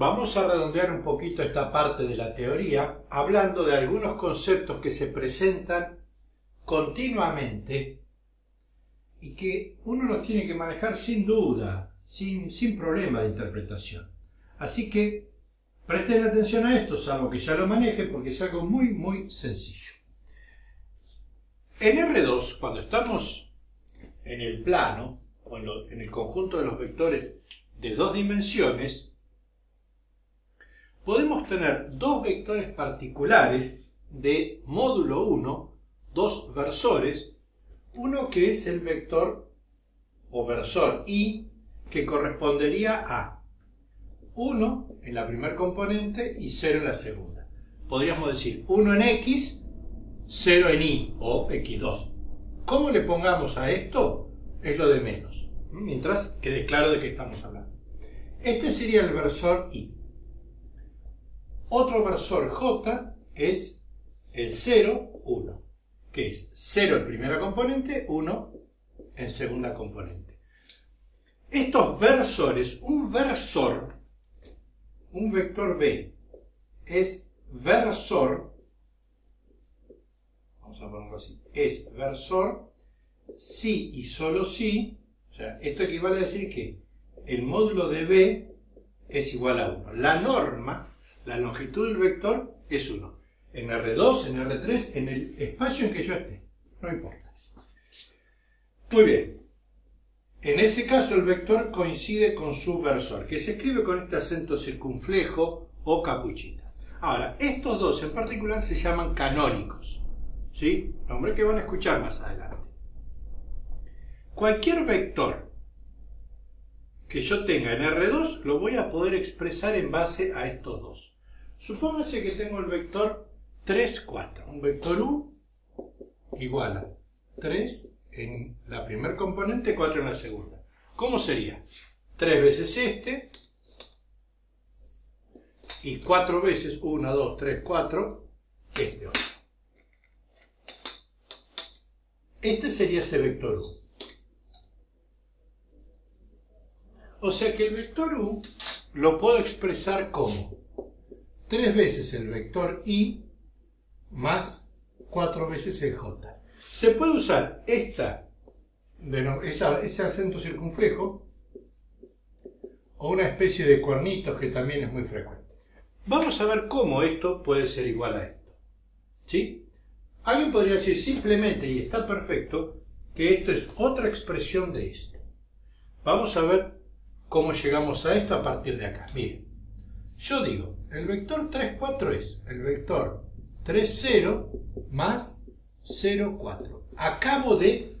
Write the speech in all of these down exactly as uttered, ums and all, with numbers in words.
Vamos a redondear un poquito esta parte de la teoría hablando de algunos conceptos que se presentan continuamente y que uno los tiene que manejar sin duda, sin, sin problema de interpretación. Así que presten atención a esto, salvo que ya lo maneje, porque es algo muy, muy sencillo. En R dos, cuando estamos en el plano o en, lo, en el conjunto de los vectores de dos dimensiones, podemos tener dos vectores particulares de módulo uno, dos versores, uno que es el vector o versor i, que correspondería a uno en la primer componente y cero en la segunda. Podríamos decir uno en x, cero en y o equis dos. ¿Cómo le pongamos a esto? Es lo de menos, mientras quede claro de qué estamos hablando. Este sería el versor i. Otro versor j es el cero, uno, que es cero en primera componente, uno en segunda componente. Estos versores, un versor, un vector b, es versor, vamos a ponerlo así, es versor si y solo si, o sea, esto equivale a decir que el módulo de b es igual a uno. La norma, la longitud del vector es uno. En R dos, en R tres, en el espacio en que yo esté. No importa. Muy bien. En ese caso el vector coincide con su versor, que se escribe con este acento circunflejo o capuchita. Ahora, estos dos en particular se llaman canónicos, ¿sí? Nombre que van a escuchar más adelante. Cualquier vector que yo tenga en R dos, lo voy a poder expresar en base a estos dos. Supóngase que tengo el vector tres, cuatro. Un vector u igual a tres en la primer componente, cuatro en la segunda. ¿Cómo sería? tres veces este, y cuatro veces, uno, dos, tres, cuatro, este otro. Este sería ese vector u. O sea que el vector u lo puedo expresar como tres veces el vector i más cuatro veces el j. Se puede usar esta, esa, ese acento circunflejo o una especie de cuernitos que también es muy frecuente. Vamos a ver cómo esto puede ser igual a esto, ¿sí? Alguien podría decir simplemente, y está perfecto, que esto es otra expresión de esto. Vamos a ver ¿cómo llegamos a esto a partir de acá? Miren, yo digo, el vector tres, cuatro es el vector tres, cero más cero, cuatro. Acabo de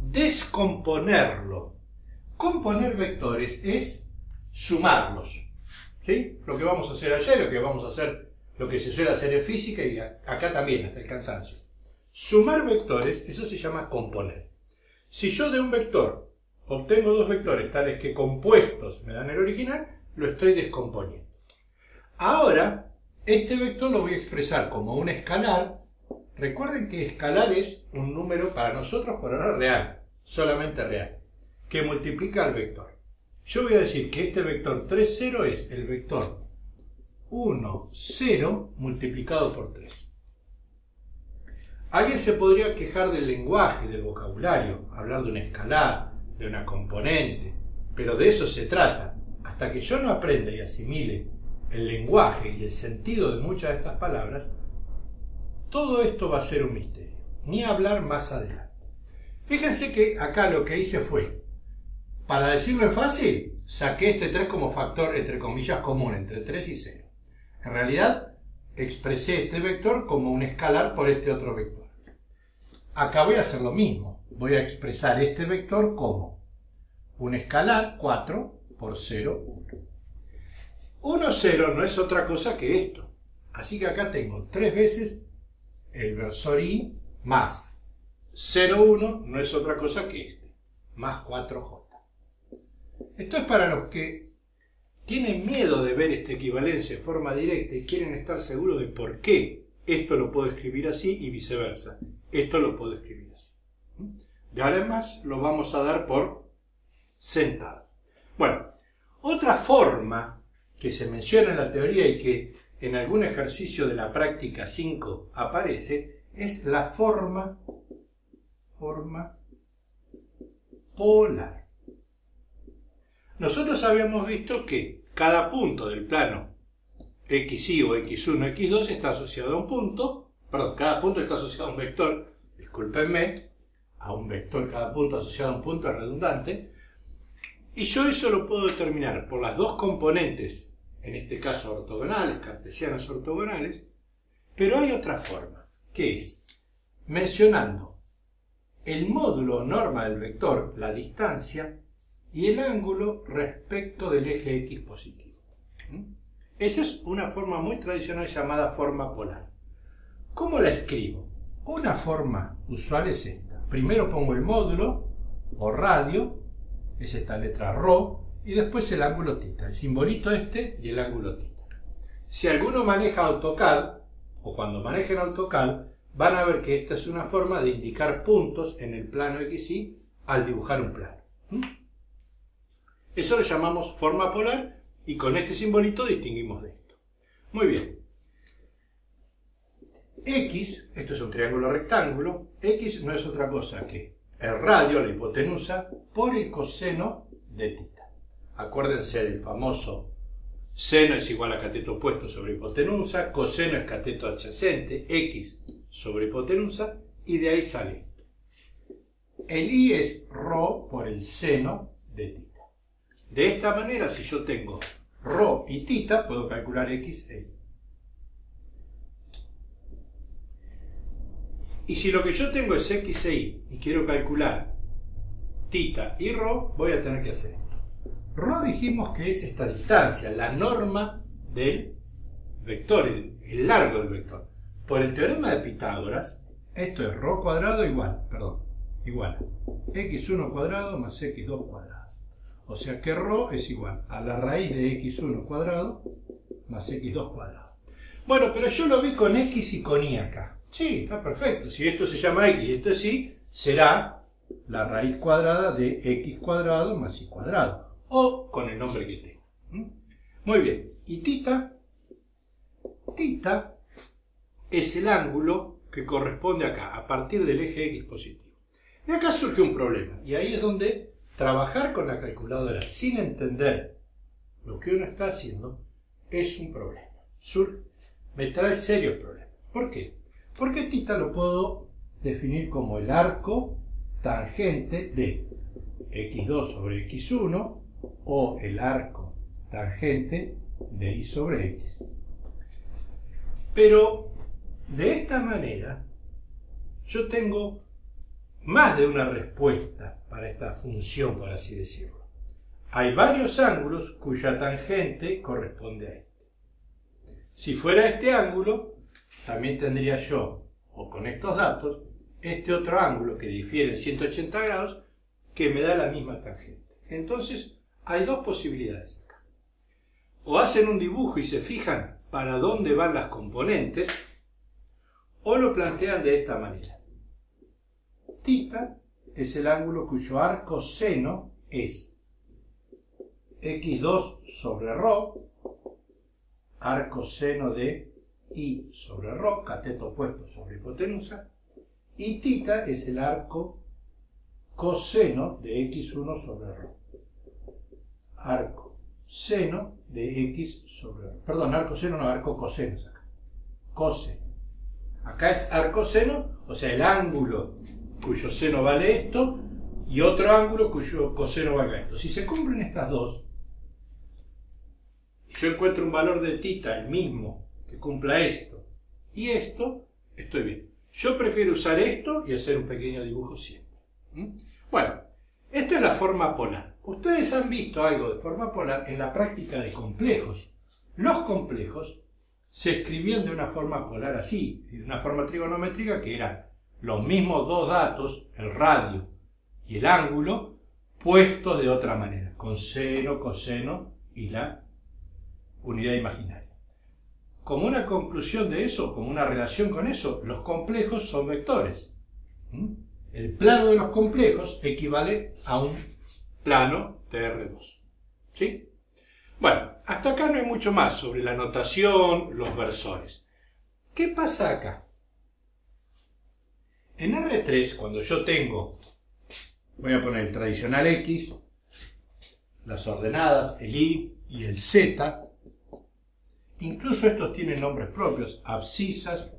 descomponerlo. Componer vectores es sumarlos, ¿sí? Lo que vamos a hacer ayer, lo que vamos a hacer, lo que se suele hacer en física y acá también, hasta el cansancio. Sumar vectores, eso se llama componer. Si yo de un vector obtengo dos vectores tales que compuestos me dan el original, lo estoy descomponiendo. Ahora, este vector lo voy a expresar como un escalar. Recuerden que escalar es un número para nosotros por ahora real, solamente real, que multiplica al vector. Yo voy a decir que este vector tres, cero es el vector uno, cero multiplicado por tres. Alguien se podría quejar del lenguaje, del vocabulario, hablar de un escalar, de una componente, pero de eso se trata. Hasta que yo no aprenda y asimile el lenguaje y el sentido de muchas de estas palabras, todo esto va a ser un misterio, ni hablar más adelante. Fíjense que acá lo que hice fue, para decirlo en fácil, saqué este tres como factor, entre comillas, común, entre tres y cero. En realidad, expresé este vector como un escalar por este otro vector. Acá voy a hacer lo mismo. Voy a expresar este vector como un escalar cuatro por cero, uno. uno, cero no es otra cosa que esto. Así que acá tengo tres veces el versor i más cero, uno no es otra cosa que este, más cuatro j. Esto es para los que tienen miedo de ver esta equivalencia en forma directa y quieren estar seguros de por qué esto lo puedo escribir así y viceversa. Esto lo puedo escribir así. De ahora en más lo vamos a dar por sentado. Bueno, otra forma que se menciona en la teoría y que en algún ejercicio de la práctica cinco aparece, es la forma, forma polar. Nosotros habíamos visto que cada punto del plano equis i o equis uno, equis dos está asociado a un punto, perdón, cada punto está asociado a un vector, discúlpenme, a un vector cada punto asociado a un punto es redundante, y yo eso lo puedo determinar por las dos componentes, en este caso ortogonales, cartesianas ortogonales, pero hay otra forma, que es mencionando el módulo o norma del vector, la distancia, y el ángulo respecto del eje X positivo. ¿Mm? Esa es una forma muy tradicional llamada forma polar. ¿Cómo la escribo? Una forma usual es esta. Primero pongo el módulo o radio, es esta letra Rho, y después el ángulo tita, el simbolito este y el ángulo tita. Si alguno maneja AutoCAD, o cuando manejen AutoCAD, van a ver que esta es una forma de indicar puntos en el plano equis i al dibujar un plano. ¿Mm? Eso lo llamamos forma polar y con este simbolito distinguimos de esto. Muy bien. X, esto es un triángulo rectángulo, X no es otra cosa que el radio, la hipotenusa, por el coseno de tita. Acuérdense del famoso seno es igual a cateto opuesto sobre hipotenusa, coseno es cateto adyacente, X sobre hipotenusa, y de ahí sale esto. El Y es Rho por el seno de tita. De esta manera, si yo tengo Rho y tita, puedo calcular X e Y. Y si lo que yo tengo es X e Y, y quiero calcular tita y Rho, voy a tener que hacer esto. Rho dijimos que es esta distancia, la norma del vector, el, el largo del vector. Por el teorema de Pitágoras, esto es Rho cuadrado igual, perdón, igual a X uno cuadrado más X dos cuadrado. O sea que Rho es igual a la raíz de X uno cuadrado más X dos cuadrado. Bueno, pero yo lo vi con X y con Y acá. Sí, está perfecto. Si esto se llama X y esto es Y, será la raíz cuadrada de X cuadrado más Y cuadrado. O con el nombre que tenga. ¿Mm? Muy bien. Y tita, tita es el ángulo que corresponde acá, a partir del eje X positivo. Y acá surge un problema. Y ahí es donde trabajar con la calculadora sin entender lo que uno está haciendo es un problema. Sur me trae serios problemas. ¿Por qué? Porque tita lo puedo definir como el arco tangente de X dos sobre X uno o el arco tangente de Y sobre X. Pero de esta manera yo tengo más de una respuesta para esta función, por así decirlo. Hay varios ángulos cuya tangente corresponde a este. Si fuera este ángulo, también tendría yo, o con estos datos, este otro ángulo que difiere en ciento ochenta grados, que me da la misma tangente. Entonces, hay dos posibilidades acá. O hacen un dibujo y se fijan para dónde van las componentes, o lo plantean de esta manera. Tita es el ángulo cuyo arco seno es X dos sobre Rho, arco seno de Y sobre Rho, cateto opuesto sobre hipotenusa, y tita es el arco coseno de X uno sobre Rho, arco seno de X sobre Rho, perdón, arco seno no, arco coseno es acá, coseno, acá es arco seno, o sea el ángulo cuyo seno vale esto, y otro ángulo cuyo coseno valga esto. Si se cumplen estas dos, y yo encuentro un valor de tita, el mismo, que cumpla esto y esto, estoy bien. Yo prefiero usar esto y hacer un pequeño dibujo siempre. ¿Mm? Bueno, esto es la forma polar. Ustedes han visto algo de forma polar en la práctica de complejos. Los complejos se escribían de una forma polar así, de una forma trigonométrica que era los mismos dos datos, el radio y el ángulo, puestos de otra manera, con seno, coseno y la unidad imaginaria. Como una conclusión de eso, como una relación con eso, los complejos son vectores. ¿Mm? El plano de los complejos equivale a un plano de R dos. ¿Sí? Bueno, hasta acá no hay mucho más sobre la notación, los versores. ¿Qué pasa acá? En R tres, cuando yo tengo, voy a poner el tradicional X, las ordenadas, el Y y el Z, incluso estos tienen nombres propios, abscisas,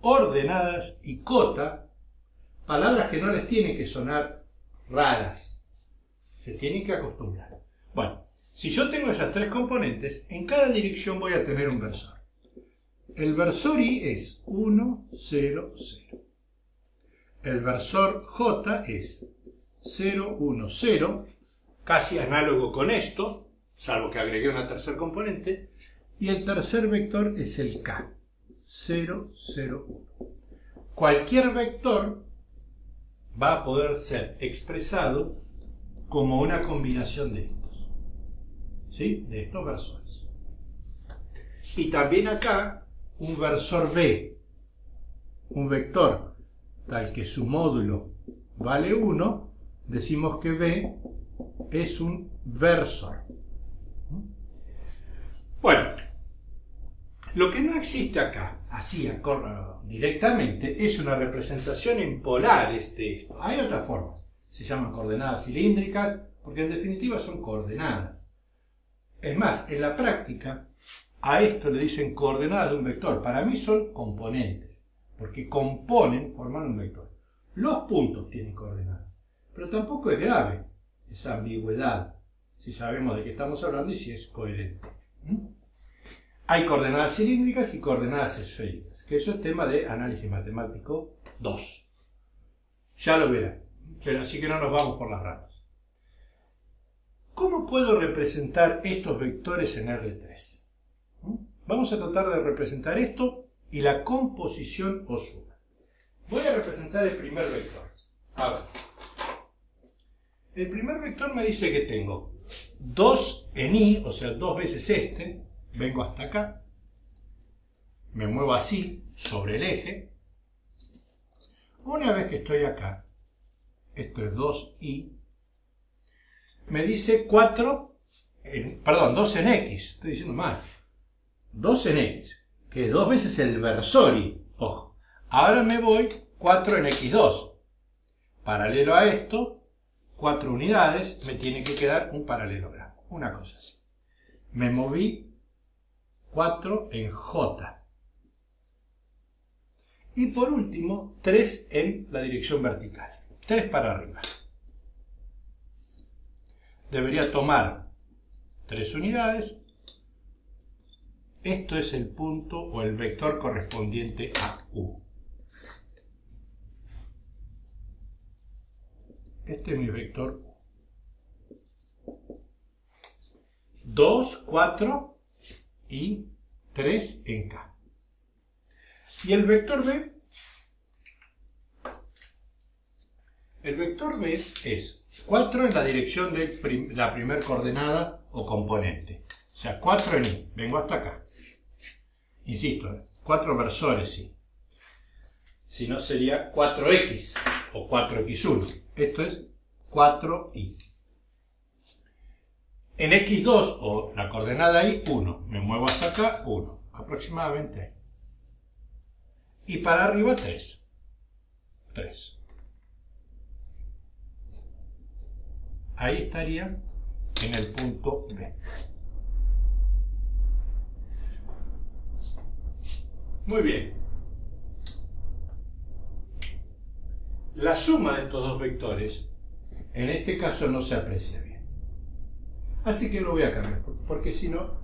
ordenadas y cota, palabras que no les tienen que sonar raras, se tienen que acostumbrar. Bueno, si yo tengo esas tres componentes, en cada dirección voy a tener un versor. El versor Y es uno, cero, cero. El versor J es cero, uno, cero, casi análogo con esto, salvo que agregué una tercer componente. Y el tercer vector es el K, cero, cero, uno. Cualquier vector va a poder ser expresado como una combinación de estos, ¿sí? De estos versores. Y también acá un versor B, un vector tal que su módulo vale uno, decimos que B es un versor. Bueno, lo que no existe acá, así directamente, es una representación en polares de esto. Hay otras formas, se llaman coordenadas cilíndricas, porque en definitiva son coordenadas. Es más, en la práctica, a esto le dicen coordenadas de un vector. Para mí son componentes, porque componen, forman un vector. Los puntos tienen coordenadas, pero tampoco es grave esa ambigüedad, si sabemos de qué estamos hablando y si es coherente. ¿Mm? Hay coordenadas cilíndricas y coordenadas esféricas, que eso es tema de análisis matemático dos. Ya lo verán, pero así que no nos vamos por las ramas. ¿Cómo puedo representar estos vectores en R tres? ¿Mm? Vamos a tratar de representar esto y la composición o suma. Voy a representar el primer vector. A ver. El primer vector me dice que tengo dos en Y, o sea, dos veces este. Vengo hasta acá, me muevo así, sobre el eje. Una vez que estoy acá, esto es dos i, me dice cuatro, en, perdón, dos en x, estoy diciendo mal, dos en x, que es dos veces el versor y, ojo. Ahora me voy cuatro en equis dos, paralelo a esto, cuatro unidades, me tiene que quedar un paralelogramo, una cosa así. Me moví cuatro en J. Y por último, tres en la dirección vertical. tres para arriba. Debería tomar tres unidades. Esto es el punto o el vector correspondiente a U. Este es mi vector U. dos, cuatro y tres en K. Y el vector B, el vector B es cuatro en la dirección de prim la primera coordenada o componente, o sea, cuatro en Y, vengo hasta acá, insisto, cuatro versores Y, si no sería cuatro equis o cuatro equis uno, esto es cuatro i. En equis dos, o la coordenada Y, uno. Me muevo hasta acá, uno. Aproximadamente. Y para arriba, tres. tres. Ahí estaría en el punto B. Muy bien. La suma de estos dos vectores, en este caso, no se aprecia bien. Así que lo voy a cambiar, porque si no,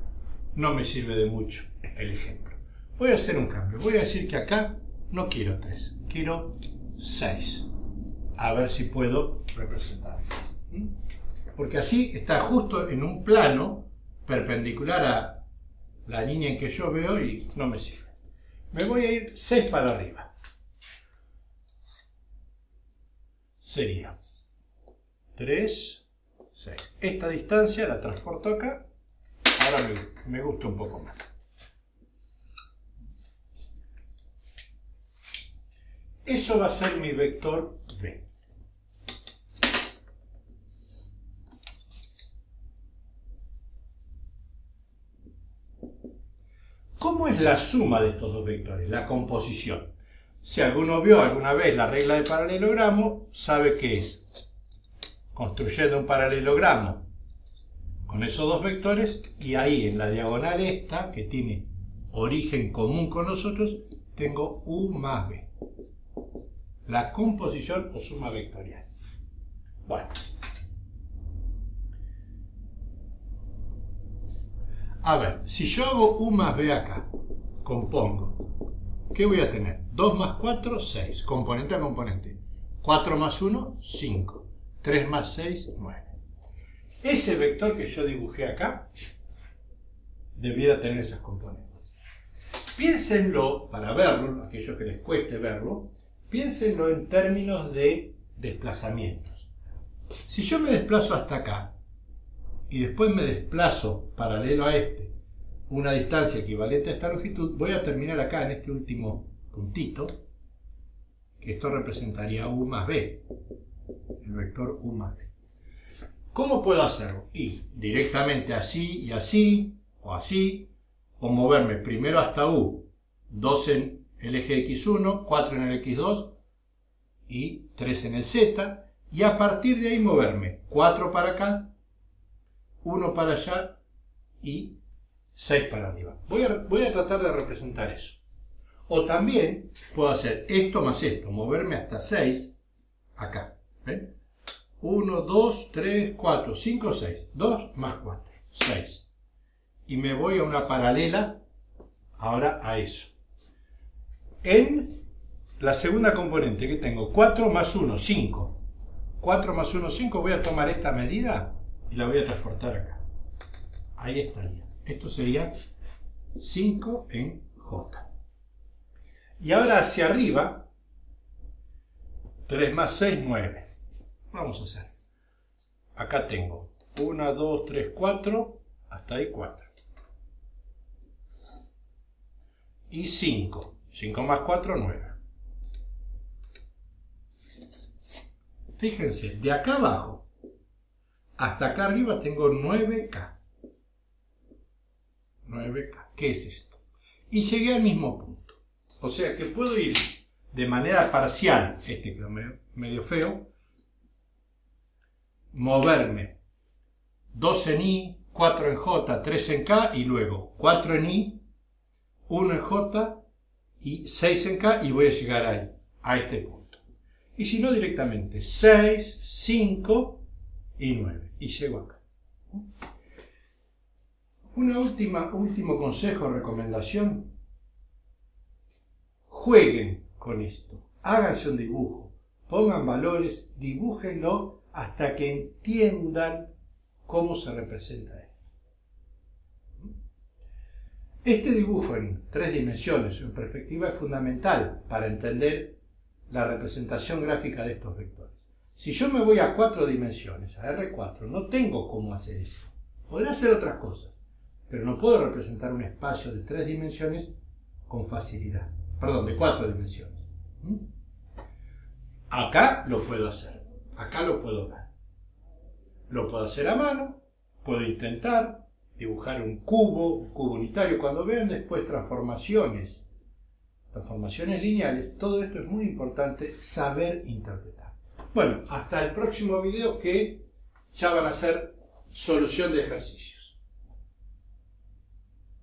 no me sirve de mucho el ejemplo. Voy a hacer un cambio. Voy a decir que acá no quiero tres, quiero seis. A ver si puedo representarlo. ¿Mm? Porque así está justo en un plano perpendicular a la línea en que yo veo y no me sirve. Me voy a ir seis para arriba. Sería tres, seis. Esta distancia la transporto acá, ahora me, me gusta un poco más. Eso va a ser mi vector B. ¿Cómo es la suma de estos dos vectores? La composición. Si alguno vio alguna vez la regla de paralelogramo, sabe que es construyendo un paralelogramo con esos dos vectores y ahí en la diagonal esta, que tiene origen común con nosotros, tengo U más B. La composición o suma vectorial. Bueno. A ver, si yo hago U más B acá, compongo, ¿qué voy a tener? dos más cuatro, seis, componente a componente. cuatro más uno, cinco. tres más seis, nueve. Ese vector que yo dibujé acá, debiera tener esas componentes. Piénsenlo, para verlo, aquellos que les cueste verlo, piénsenlo en términos de desplazamientos. Si yo me desplazo hasta acá, y después me desplazo paralelo a este, una distancia equivalente a esta longitud, voy a terminar acá en este último puntito, que esto representaría U más B, el vector U más B. ¿Cómo puedo hacerlo? Y directamente así y así, o así, o moverme primero hasta U, dos en el eje equis uno, cuatro en el equis dos y tres en el Z, y a partir de ahí moverme cuatro para acá, uno para allá y seis para arriba. Voy a, voy a tratar de representar eso. O también puedo hacer esto más esto, moverme hasta seis acá. ¿Ven? uno, dos, tres, cuatro, cinco, seis. dos más cuatro, seis. Y me voy a una paralela ahora a eso. En la segunda componente que tengo, cuatro más uno, cinco. cuatro más uno, cinco. Voy a tomar esta medida y la voy a transportar acá. Ahí estaría. Esto sería cinco en J. Y ahora hacia arriba, tres más seis, nueve. Vamos a hacer. Acá tengo uno, dos, tres, cuatro, hasta ahí cuatro. Y cinco. cinco más cuatro, nueve. Fíjense, de acá abajo hasta acá arriba tengo nueve K. nueve K. ¿Qué es esto? Y llegué al mismo punto. O sea que puedo ir de manera parcial, este quedó medio feo, moverme dos en I, cuatro en J, tres en K y luego cuatro en I, uno en J y seis en K y voy a llegar ahí, a este punto. Y si no directamente seis, cinco y nueve, y llego acá. Una última, último consejo, recomendación. Jueguen con esto, háganse un dibujo, pongan valores, dibújenlo hasta que entiendan cómo se representa esto. Este dibujo en tres dimensiones, en perspectiva, es fundamental para entender la representación gráfica de estos vectores. Si yo me voy a cuatro dimensiones, a R cuatro, no tengo cómo hacer eso. Podré hacer otras cosas, pero no puedo representar un espacio de tres dimensiones con facilidad. Perdón, de cuatro dimensiones. ¿Mm? Acá lo puedo hacer. Acá lo puedo ver. Lo puedo hacer a mano. Puedo intentar dibujar un cubo, un cubo unitario. Cuando vean después transformaciones, transformaciones lineales, todo esto es muy importante saber interpretar. Bueno, hasta el próximo video que ya van a ser solución de ejercicios.